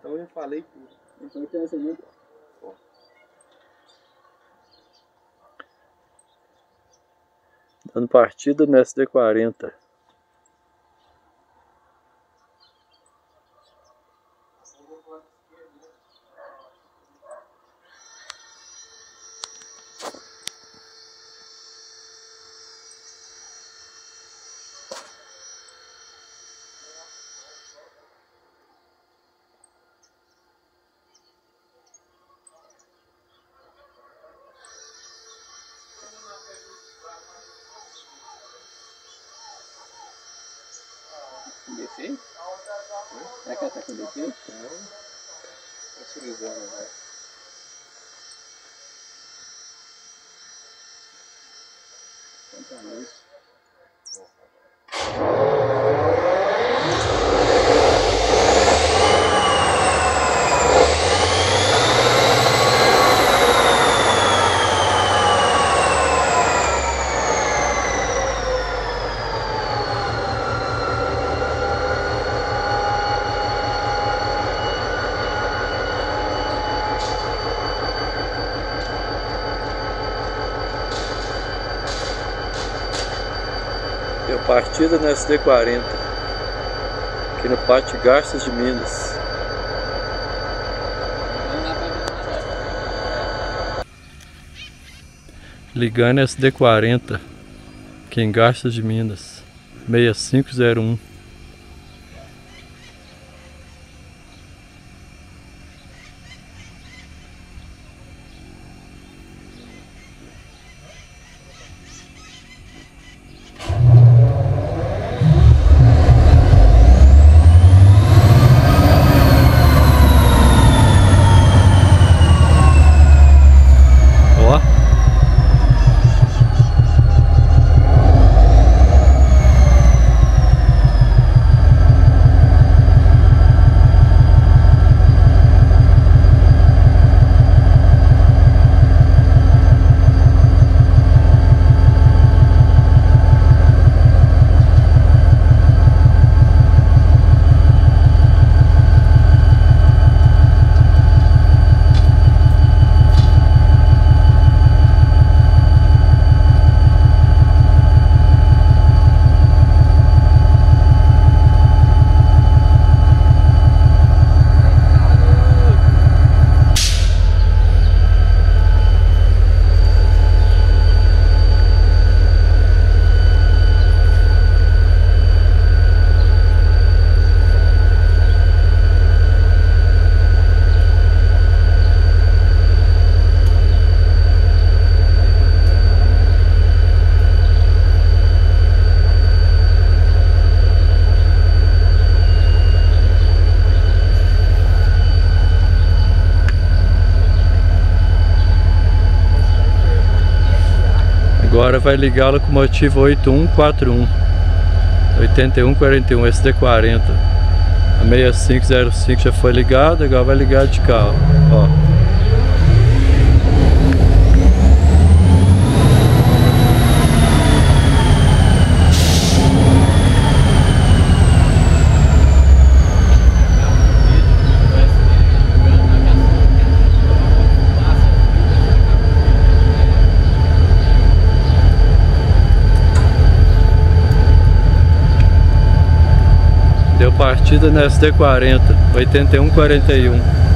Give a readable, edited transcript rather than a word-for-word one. Então eu falei tudo. Então tem essa muito. Dando partida no SD-40. Defeito? Será que ela tá com defeito? Não. Pressurizando, né? Quanta luz. Partida no SD-40, aqui no pátio Garças de Minas. Ligando SD-40, aqui em Garças de Minas, 6501. Agora vai ligar a locomotiva 8141 8141 SD-40. A 6505 já foi ligada, agora vai ligar de carro, ó. Partida na SD-40, 8141.